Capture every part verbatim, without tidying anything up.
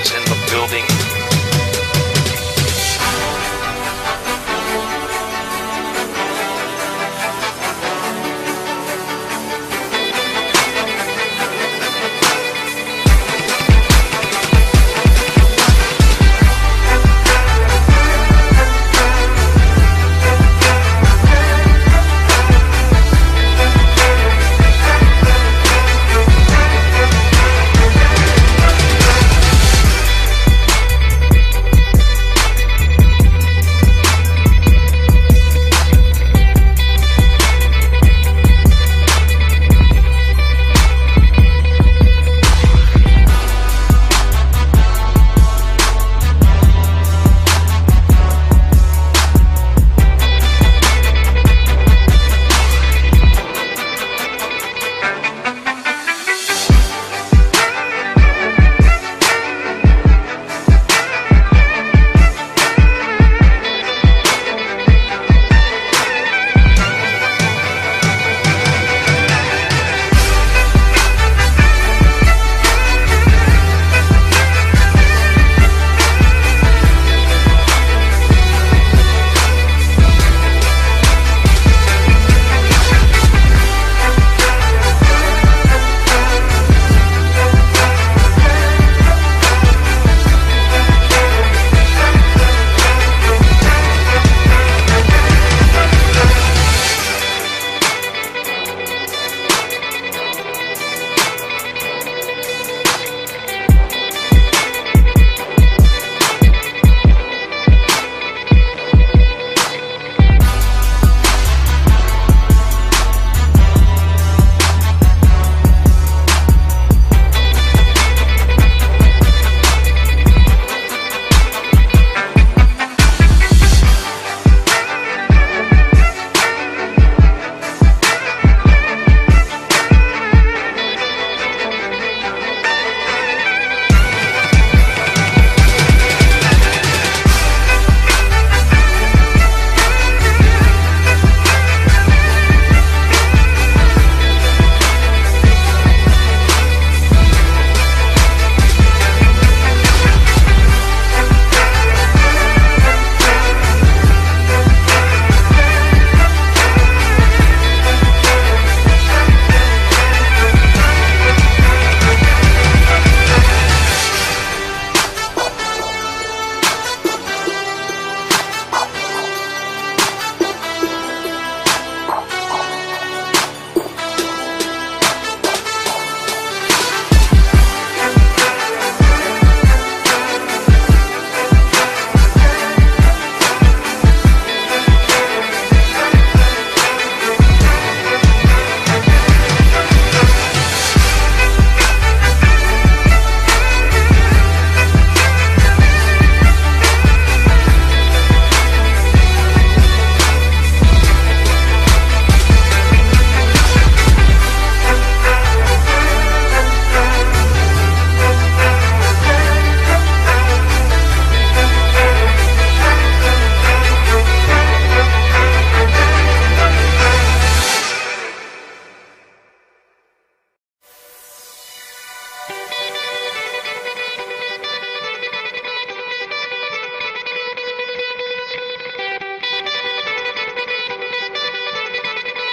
is in the building.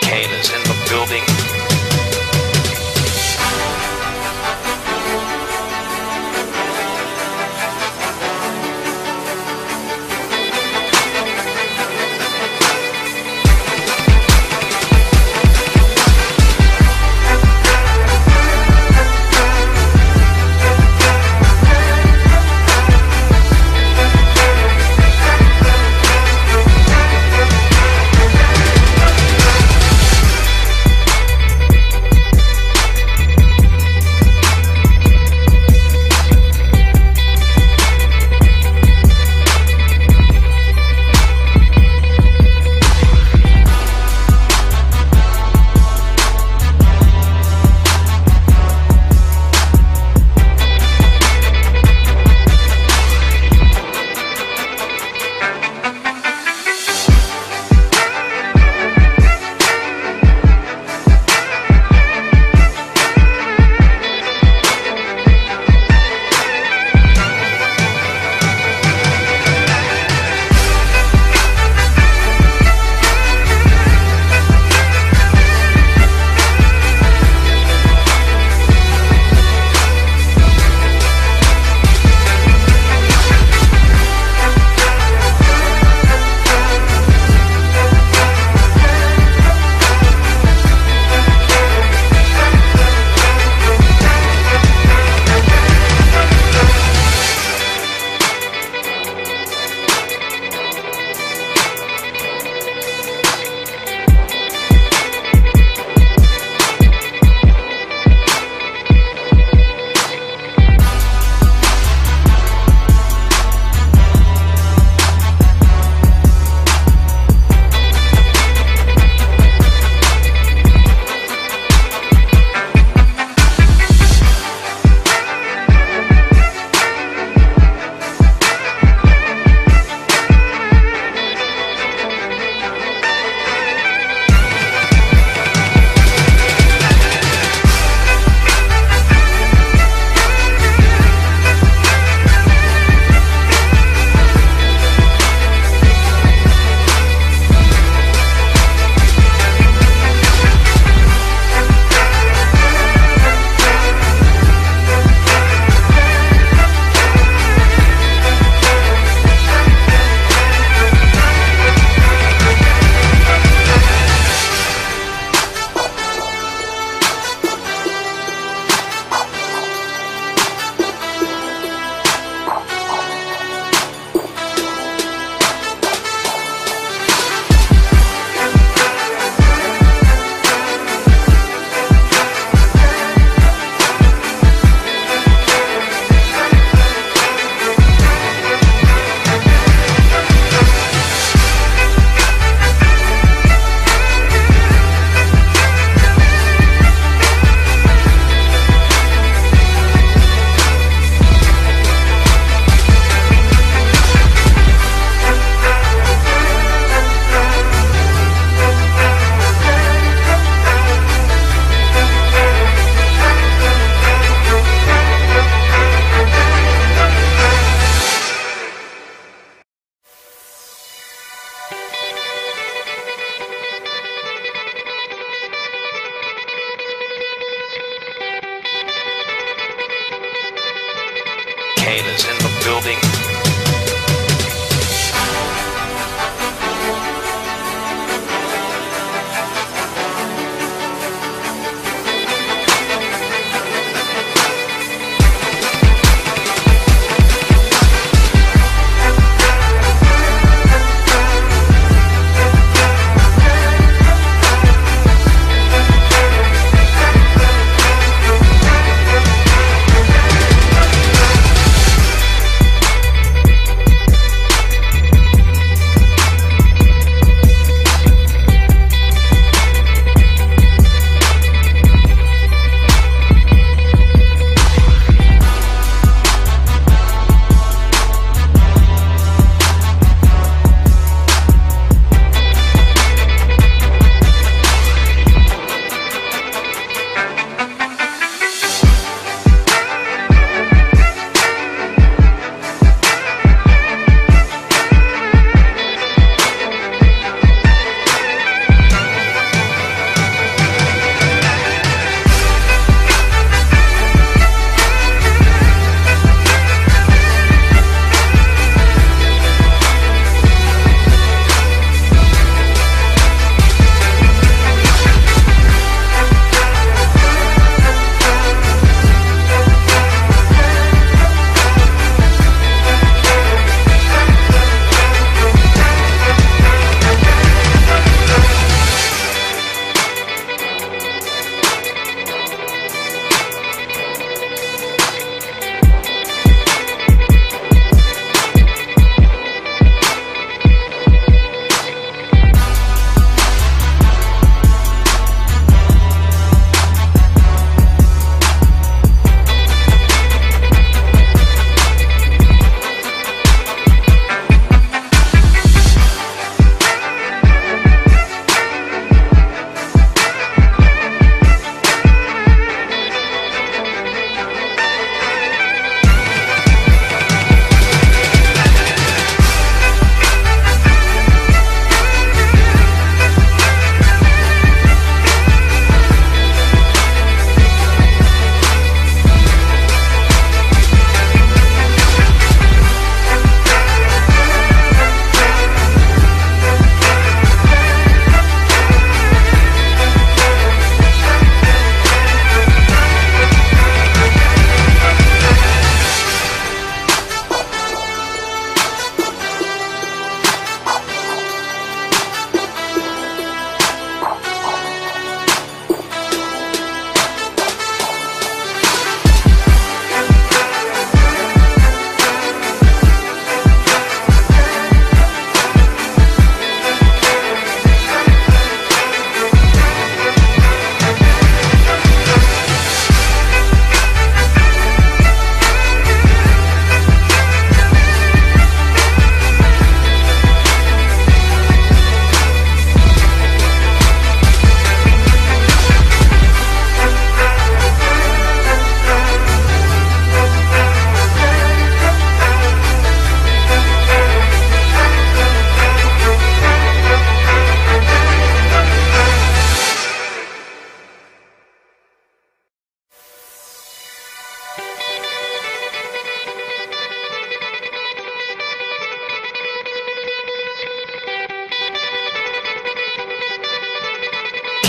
Kane is in the building.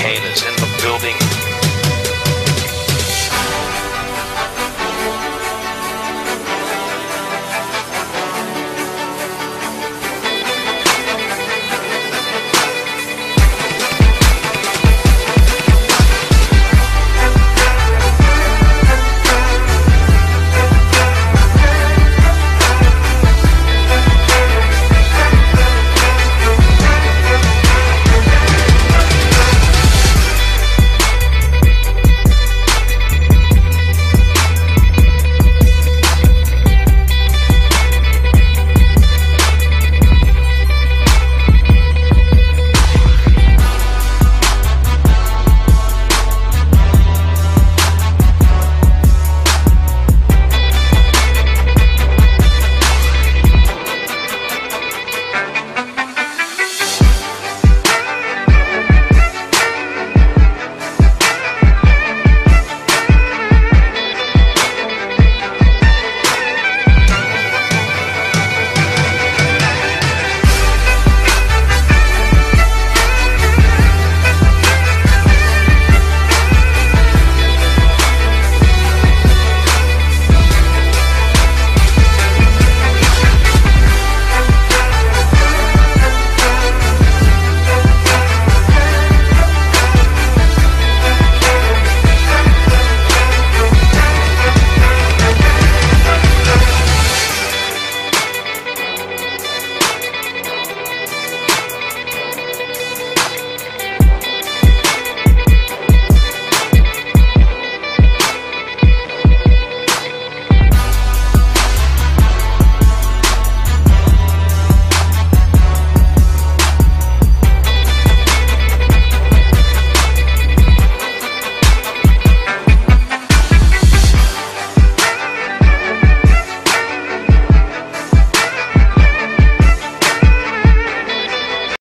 Kane is in the building.